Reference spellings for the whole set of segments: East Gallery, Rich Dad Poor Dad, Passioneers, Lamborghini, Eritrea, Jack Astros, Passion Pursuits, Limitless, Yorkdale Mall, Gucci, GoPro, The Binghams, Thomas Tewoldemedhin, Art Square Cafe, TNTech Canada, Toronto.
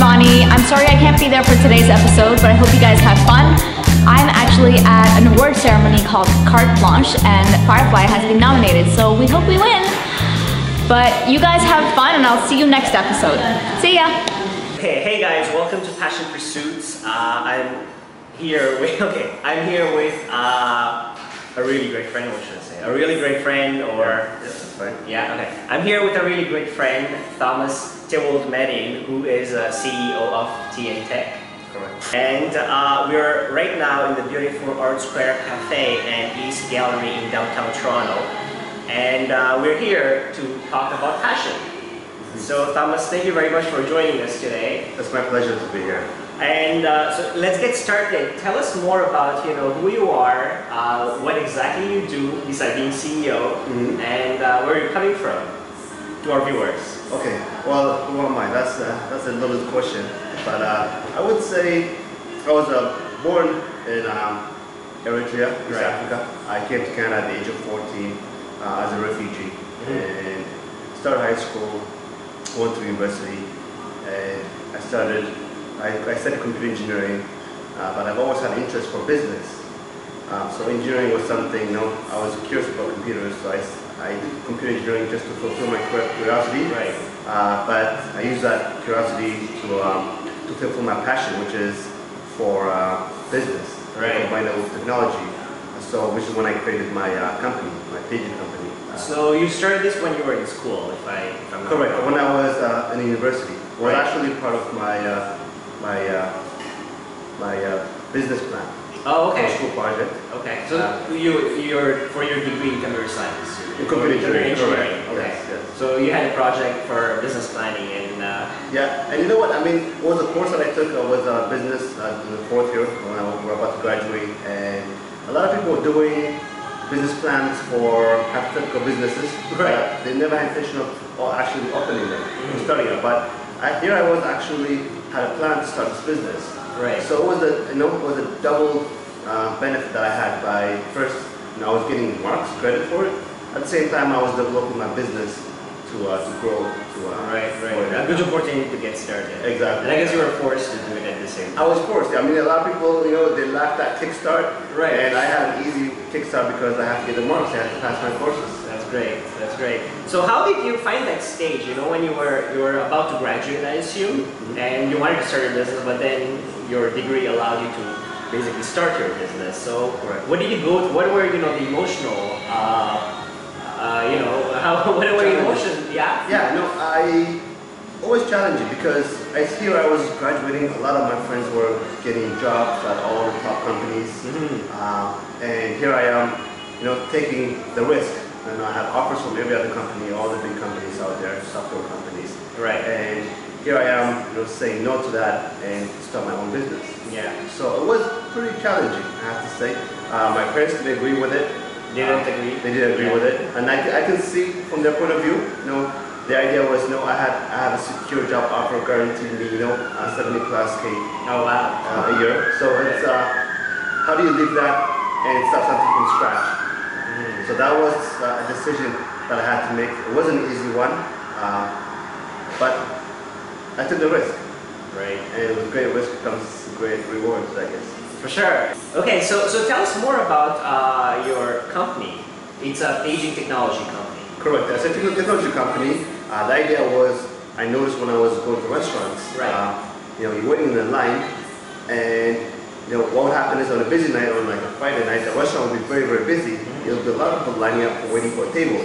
Bonnie. I'm sorry I can't be there for today's episode, but I hope you guys have fun. I'm actually at an award ceremony called Carte Blanche, and Firefly has been nominated, so we hope we win. But you guys have fun, and I'll see you next episode. See ya! Okay, hey guys, welcome to Passion Pursuits. I'm here with a really great friend, what should I say? A really great friend, or... Yeah, that's fine. Yeah, okay. I'm here with a really great friend, Thomas Tewoldemedhin, who is CEO of TNTech. Correct. And we're right now in the beautiful Art Square Cafe and East Gallery in downtown Toronto. And we're here to talk about passion. So Thomas, thank you very much for joining us today. It's my pleasure to be here. And so let's get started. Tell us more about who you are, what exactly you do besides being CEO, and where you're coming from to our viewers. Okay. Well, who am I? That's a loaded question. But I would say I was born in Eritrea, East Africa. I came to Canada at the age of 14 as a refugee, and started high school, went to university, and I studied computer engineering, but I've always had an interest for business. So engineering was something, I was curious about computers, so I did computer engineering just to fulfill my curiosity. Right. But I used that curiosity to fulfill my passion, which is for business. Right. Combine that with technology. So, which is when I created my company, my pigeon company. So you started this when you were in school, if I'm not correct. When I was in university. Well, actually part of my my business plan. Oh, okay. School project. Okay. So for your degree in computer science. Computer engineering. Okay. Yes, yes. So you had a project for business planning and. Yeah, and you know what I mean? It was a course that I took was business in the fourth year when I was about to graduate, and a lot of people were doing business plans for hypothetical businesses. Right. They never had intention of actually opening them, starting up. But here I was had a plan to start this business. Right. So it was a double benefit that I had by first, I was getting marks, credit for it. At the same time, I was developing my business to grow. A good opportunity to get started. Exactly. And I guess you were forced to do it at the same time. I was forced. I mean, a lot of people, they lack that kickstart. Right. And I had an easy kickstart because I have to get the marks. I have to pass my courses. That's great. That's great. So how did you find that stage? When you were about to graduate, I assume, and you wanted to start your business, but then your degree allowed you to basically start your business. So what did you go? What were the emotional? I always challenge it because I was graduating, a lot of my friends were getting jobs at all the top companies, and here I am, taking the risk. And I have offers from every other company, all the big companies out there, software companies. Right. And here I am, saying no to that and start my own business. Yeah. So it was pretty challenging, I have to say. My parents didn't agree with it. They didn't agree with it, and I can see from their point of view. The idea was I have a secure job offer guaranteed me 70+ K a year. So it's how do you leave that and start something from scratch? So that was a decision that I had to make. It wasn't an easy one, but I took the risk. Right, and with great risk comes great rewards, I guess. For sure. Okay, so tell us more about your company. It's a paging technology company. Correct. It's a technology company. The idea was, I noticed when I was going to restaurants, you're waiting in the line, and what would happen is on a busy night, on like a Friday night, the restaurant would be very, very busy. There'll be a lot of people lining up waiting for a table.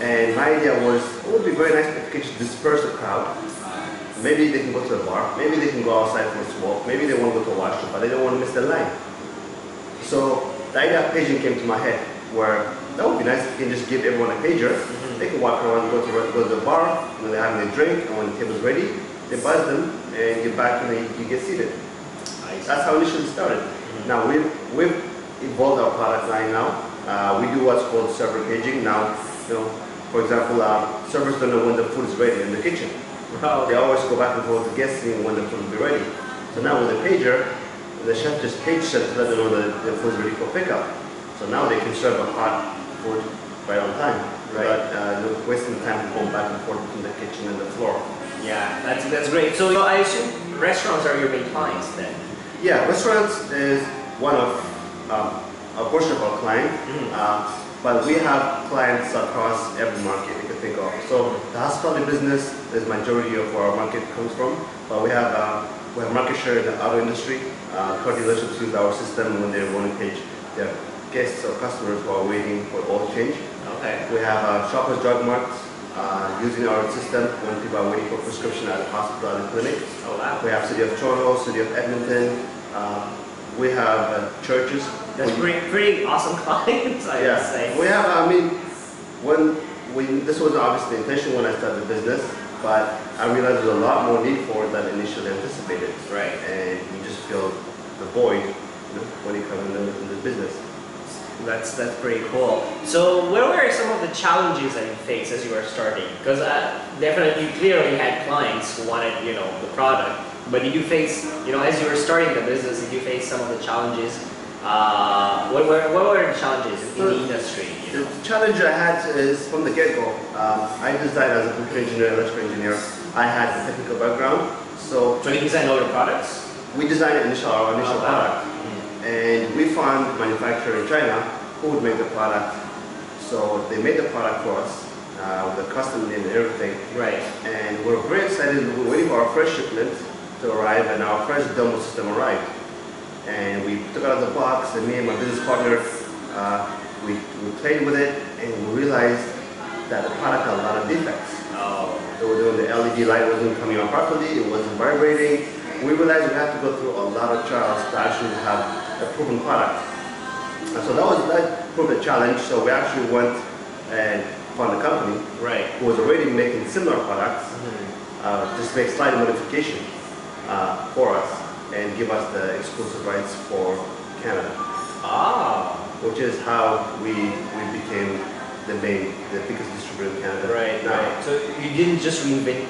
And my idea was, it would be very nice if we could disperse the crowd. Maybe they can go to a bar, maybe they can go outside for a walk, maybe they want to go to a washroom, but they don't want to miss the line. So the idea of paging came to my head, where that would be nice if you can just give everyone a pager. They can walk around, go to the bar, when they're having a drink, and when the table's ready, they buzz them and get back and you get seated. That's how initially started. Now we've evolved our product line now. We do what's called server paging. Now, for example, servers don't know when the food is ready in the kitchen. Oh, okay. They always go back and forth to guessing when the food will be ready. So now with the pager, the chef just pages them to let them know that the food is ready for pickup. So now they can serve a hot food right on time, without wasting time going back and forth between the kitchen and the floor. Yeah. That's great. So I assume restaurants are your main clients then? Yeah, restaurants is one of a portion of our client, but we have clients across every market you can think of. So the hospitality business is majority of where our market comes from, but we have market share in the auto industry. Car dealerships use our system when they want to page their guests or customers who are waiting for oil change. Okay. We have shoppers drug marts using our system when people are waiting for prescription at the hospital and clinic. Oh, wow. We have City of Toronto, City of Edmonton. We have churches. That's pretty awesome clients, I would say. We have, I mean, this was obviously the intention when I started the business, but I realized there's a lot more need for it than initially anticipated. Right. And we just filled the void when it comes to the business. That's pretty cool. So what were some of the challenges that you faced as you were starting? Because definitely, you clearly had clients who wanted, you know, the product. But did you face, you know, as you were starting the business, did you face some of the challenges? What were the challenges in the industry? You know? The challenge I had is from the get-go. I designed as a computer engineer, electrical engineer. I had a technical background, so you designed all your products. We designed our initial product. And we found manufacturer in China who would make the product. So they made the product for us with a custom name and everything. Right. And we're very excited. We were waiting for our first shipment to arrive, and our first demo system arrived. And we took it out of the box, and me and my business partner, we played with it, and we realized that the product had a lot of defects. Oh. So the LED light wasn't coming on properly, it wasn't vibrating. We realized we have to go through a lot of trials to actually have a proven product. And so that proved a challenge. So we actually went and found a company who was already making similar products, just make slight modification for us and give us the exclusive rights for Canada. Ah, which is how we became the biggest distributor in Canada. Right. Now. Right. So you didn't just reinvent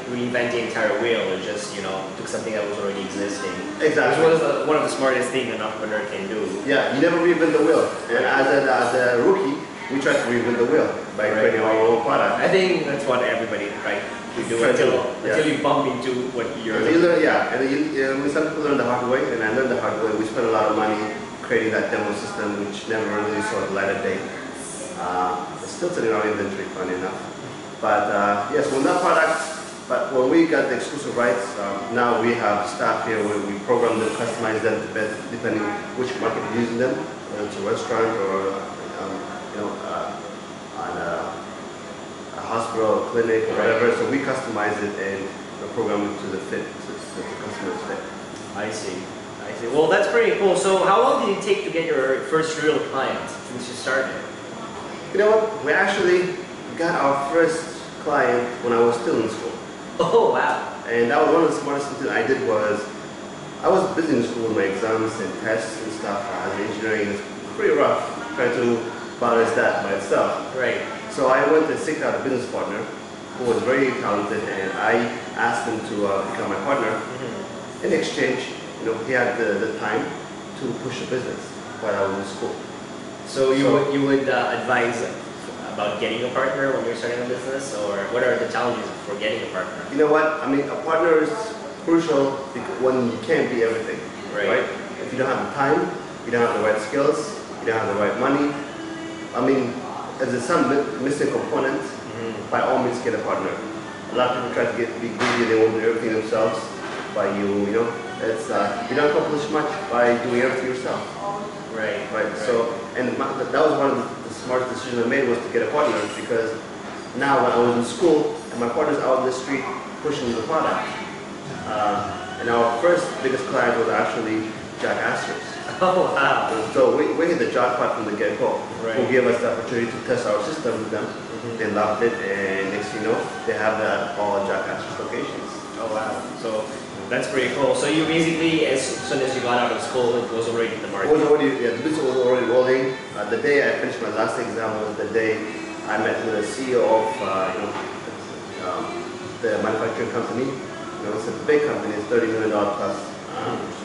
the entire wheel, or just, you know, took something that was already existing. Exactly. Which was one of the smartest things an entrepreneur can do. Yeah, you never reinvent the wheel. And as a rookie, we tried to reinvent the wheel by creating our own product. I think that's what everybody to do until you bump into what you're. And some people learn the hard way, and I learned the hard way. We spent a lot of money creating that demo system, which never really saw the light of day. It's still sitting on inventory, funny enough. But yes, well, that product, but when we got the exclusive rights, now we have staff here where we program them, customize them to best, depending which market you're using them, whether it's a restaurant or on a hospital, a clinic, or whatever. So we customize it and program it to the fit, so the customer's fit. I see. I see. Well, that's pretty cool. So how long did it take to get your first real client since you started? You know what? We actually got our first client when I was still in school. Oh, wow. And that was one of the smartest things I did was, I was busy in school with my exams and tests and stuff. Engineering is pretty rough, trying to balance that by itself. Right. So I went and seeked out a business partner who was very talented, and I asked him to become my partner. In exchange, you know, he had the time to push the business while I was in school. So you would advise about getting a partner when you're starting a business, or what are the challenges for getting a partner? You know what? I mean, a partner is crucial when you can't be everything, right? If you don't have the time, you don't have the right skills, you don't have the right money. I mean, as there's some missing components, by all means get a partner. A lot of people try to be greedy, they won't do everything themselves, but you don't accomplish much by doing everything yourself. Right. So, and that was one of the smartest decisions I made was to get a partner, because now when I was in school and my partner's out on the street pushing the product, and our first biggest client was actually Jack Astros. Oh wow! And so we hit the jackpot from the get-go. Right. Who gave us the opportunity to test our system with them. They loved it, and next thing you know, they have all Jack Astros locations. Oh wow! So. That's pretty cool. So you basically, as soon as you got out of school, it was already in the market. The business was already rolling. The day I finished my last exam was the day I met with the CEO of the manufacturing company. You know, it's a big company. It's $30 million plus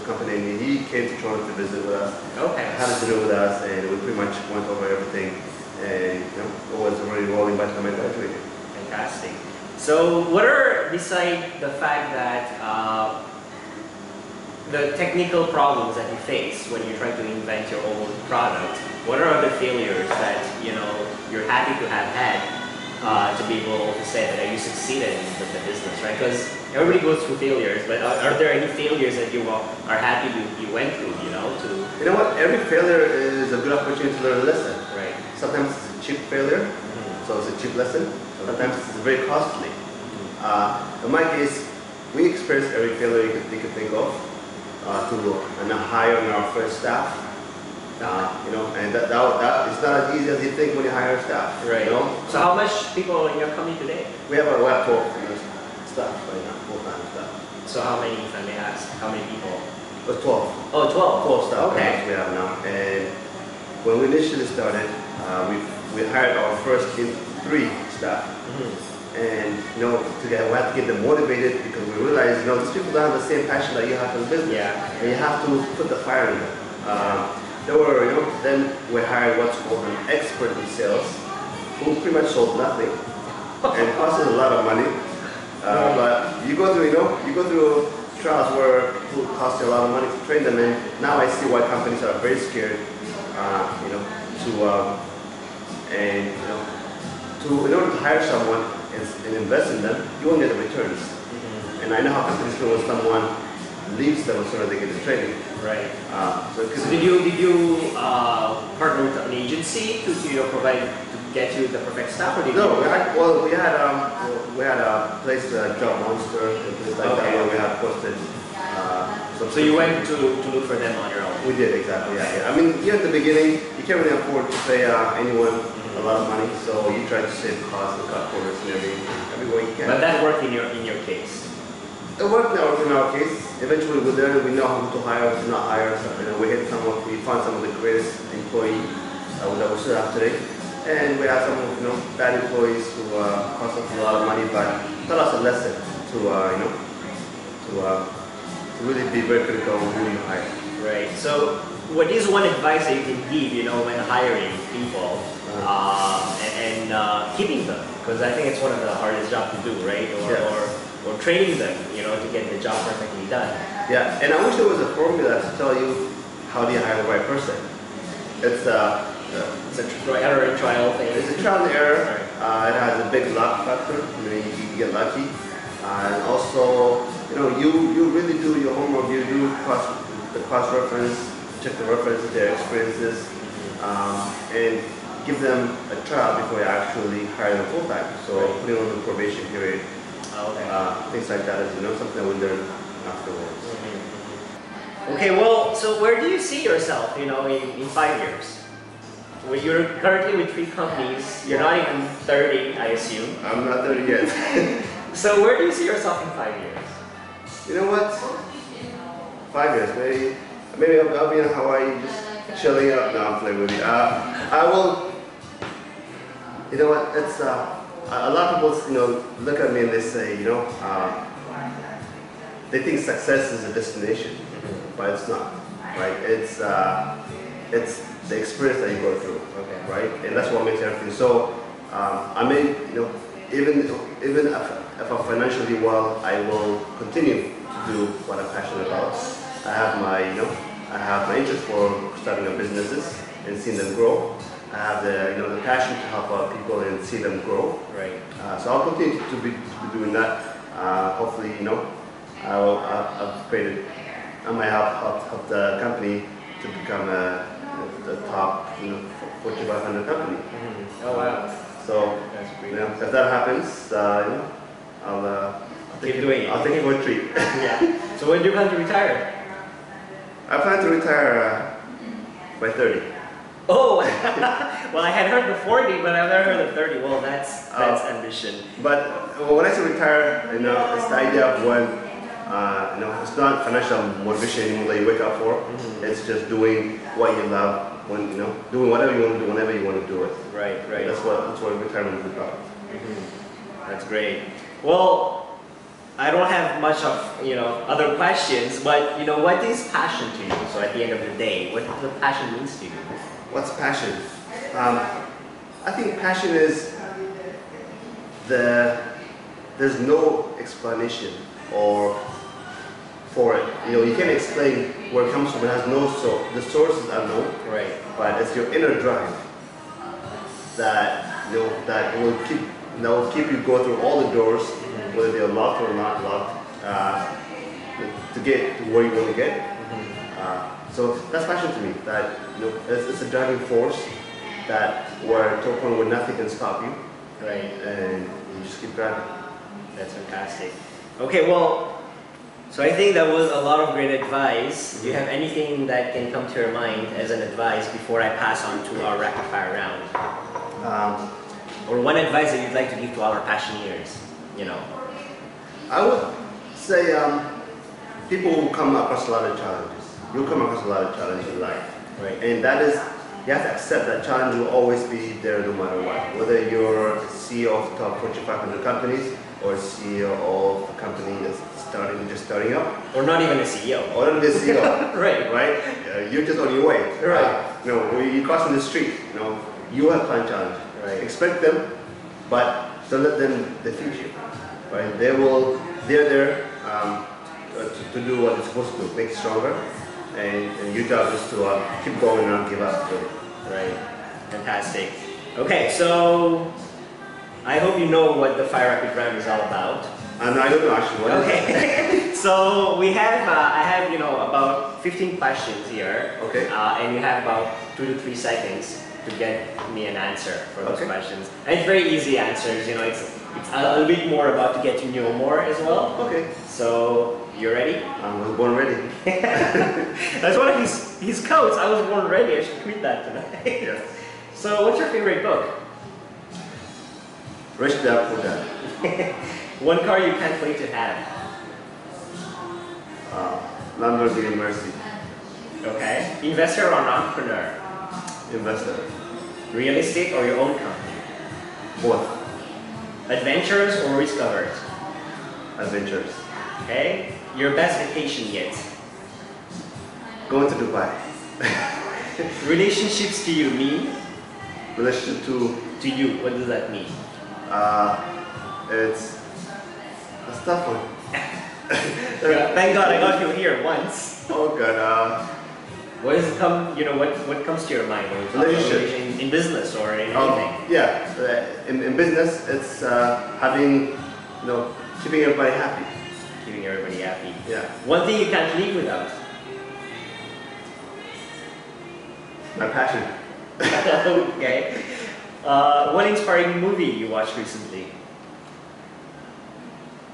company. And he came to Toronto to visit with us. Okay. Had a dinner with us, and we pretty much went over everything. And you know, it was already rolling by the time I graduated. Fantastic. So what are, besides the fact that the technical problems that you face when you're trying to invent your own product, what are other failures that you're happy to have had to be able to say that you succeeded in the business, right? Because everybody goes through failures, but are there any failures that you are happy you went through? You know what? Every failure is a good opportunity to learn a lesson. Right. Sometimes it's a cheap failure, so it's a cheap lesson. Sometimes it's very costly. In my case, we experience every failure you could think of. To hiring our first staff, and that is not as easy as you think when you hire staff. Right. You know? So how much people in your company today? We have a web 12 staff right now, full-time staff. So how many, if I may ask, how many people? 12. Oh, 12. 12 staff. Okay. We have now, and when we initially started, we hired our first 3 staff. And we have to get them motivated, because we realize these people don't have the same passion that you have in business. Yeah. And you have to put the fire in them. Then we hired what's called an expert in sales, who pretty much sold nothing and cost us a lot of money. But you go through trials where it costs you a lot of money to train them, and now I see why companies are very scared, in order to hire someone and invest in them, you won't get the returns. And I know how companies feel when someone leaves them as soon as they get the training. Right. So did you partner with an agency to to get you the perfect staff, or did you? No, we had a place, Job Monster, and place like that, where we had posted. So you went to look for them on your own. We did, exactly. Okay. Yeah. I mean, at the beginning, you can't really afford to pay anyone a lot of money, so you try to save costs and cut corners and every way you can. But that worked in your case? It worked in our case. Eventually we learned, we know who to hire, who to not hire. We found some of the greatest employees that we still have today. And we had some bad employees who cost us a lot of money, but taught us a lesson to really be very critical of who you hire. Right. So what is one advice that you can give, when hiring people and keeping them? Because I think it's one of the hardest jobs to do, right? Or training them, to get the job perfectly done. Yeah, and I wish there was a formula to tell you how do you hire the right person. It's a error and trial thing. It's a trial and error. It has a big luck factor. You can get lucky, and also you really do your homework. You do cross reference. Check the references, their experiences, and give them a trial before you actually hire them full time. So putting on the probation period, things like that is something we learn afterwards. Okay, well, so where do you see yourself, in 5 years? Well, you're currently with 3 companies. You're not even 30, I assume. I'm not 30 yet. So where do you see yourself in 5 years? You know what? 5 years, maybe. Maybe I'll be in Hawaii just chilling out. No, I'm playing with you. I will, it's, a lot of people, look at me and they say, they think success is a destination, but it's not, right? It's the experience that you go through, right? And that's what makes everything. So, I mean, even if I'm financially well, I will continue to do what I'm passionate about. I have my interest for starting up businesses and seeing them grow. I have the passion to help out people and see them grow. Right. So I'll continue to be doing that. Hopefully, I've created. I might help the company to become the top, Fortune 500 company. Oh wow! So that's great. If that happens, I'll keep doing it. I'll take it for a treat. Yeah. So when do you plan to retire? I plan to retire by 30. Oh, well, I had heard the 40, but I've never heard the 30. Well, that's ambition. But when I say retire, it's the idea of when, it's not financial motivation anymore that you wake up for. It's just doing what you love, when doing whatever you want to do, whenever you want to do it. Right, right. That's what retirement is about. That's great. Well, I don't have much of other questions, but what is passion to you? So at the end of the day, what does passion mean to you? What's passion? I think passion is the there's no explanation or for it. You know, you can't explain where it comes from. It has no source. The sources are known. Right. But it's your inner drive that, you know, that will keep you go through all the doors, mm-hmm. whether they're locked or not locked, to get to where you want to get. Mm-hmm. So that's passion to me. That, you know, it's a driving force that where to a point where nothing can stop you. Right. And you just keep driving. That's fantastic. Okay, well. So I think that was a lot of great advice. Do you have anything that can come to your mind as an advice before I pass on to our rapid fire round? Or one advice that you'd like to give to all our passioneers, you know? I would say people will come across a lot of challenges. You'll come across a lot of challenges in life. Right. And that is, you have to accept that challenge will always be there no matter what. Whether you're CEO of top Fortune 500 companies or CEO of a company that's just starting up, or not even a CEO, right? Right? You're just on your way, right? You know, you're crossing the street. You know, you have planned challenges. Right. Expect them, but don't let them defeat you. Right? They will. They're there to do what they're supposed to do, make it stronger, and your job is to keep going and not give up. Right? Fantastic. Okay, so I hope you know what the Fire Rapid Round is all about. I don't know actually what. Okay. So we have, I have, you know, about 15 questions here. Okay. And you have about 2 to 3 seconds to get me an answer for those questions. And it's very easy answers, you know, it's a little bit more about to get to know more as well. Okay. So, you ready? I was born ready. That's one of his quotes, I was born ready, I should tweet that tonight. Yes. So, what's your favorite book? Rich Dad Poor Dad. One car you can't wait to have? Lamborghini Mercy. Okay. Investor or an entrepreneur? Investor. Real estate or your own company? Both. Adventurous or risk averse? Adventurous. Okay. Your best vacation yet? Going to Dubai. Relationships to you mean? Relationship to you, what does that mean? It's a tough one. Thank God I got you here once. Oh God. What is come? You know what comes to your mind when in business or in anything? Yeah, in business, it's having, you know, keeping everybody happy. Keeping everybody happy. Yeah. One thing you can't leave without. My passion. Okay. What inspiring movie you watched recently?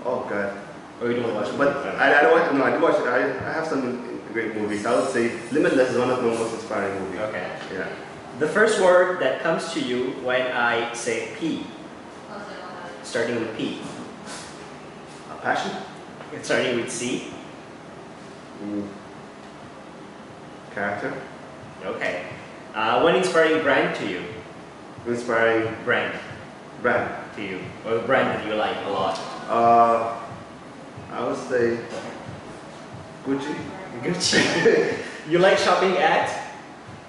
Oh God! Oh, you don't watch it? But I don't watch. No, I do watch it. I have some great movies. I would say Limitless is one of my most inspiring movies. Okay. Yeah. The first word that comes to you when I say P, starting with P. Passion. It's starting with C. Character. Okay. What inspiring brand to you? Inspiring brand. Brand to you, or brand that you like a lot. I would say Gucci. Gucci. You like shopping at?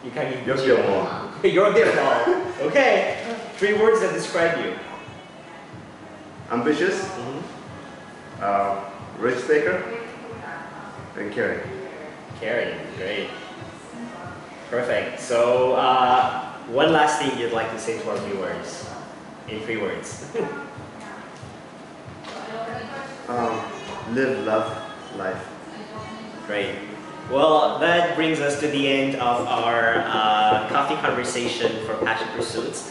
You kind of Yorkdale Mall. Yorkdale Mall. Okay. 3 words that describe you. Ambitious. Mm-hmm. Risk taker. And caring. Caring. Great. Perfect. So, one last thing you'd like to say to our viewers in 3 words. Live, love, life. Great. Well, that brings us to the end of our coffee conversation for Passion Pursuits.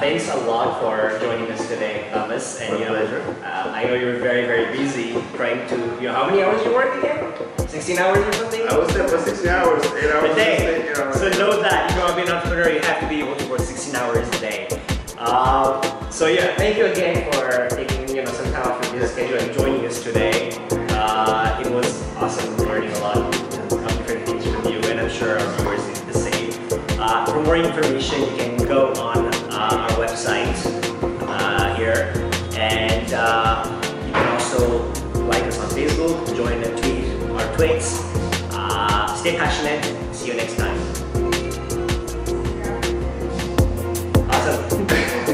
Thanks a lot for joining us today, Thomas. And you know, I know you're very, very busy trying to, you know, how many hours you work again? 16 hours or something? I would say for 16 hours, 8 hours a day. So know that, you know, to be an entrepreneur, you have to be able to work 16 hours a day. So yeah, thank you again for taking, you know, some time off your schedule and joining us today. It was awesome learning a lot of different things from you, and I'm sure our viewers did the same. For more information, you can go on our website here, and you can also like us on Facebook, join and tweet our tweets. Stay passionate. See you next time. Awesome.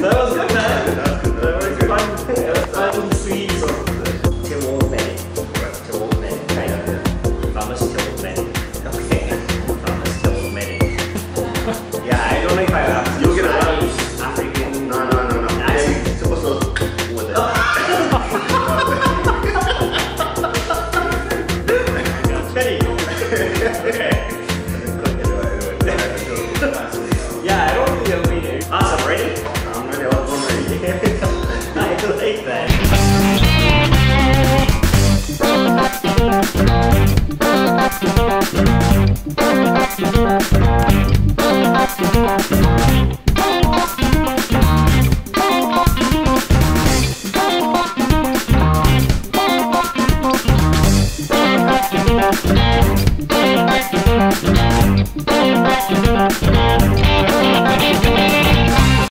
That was good, man. That was good. That was fun.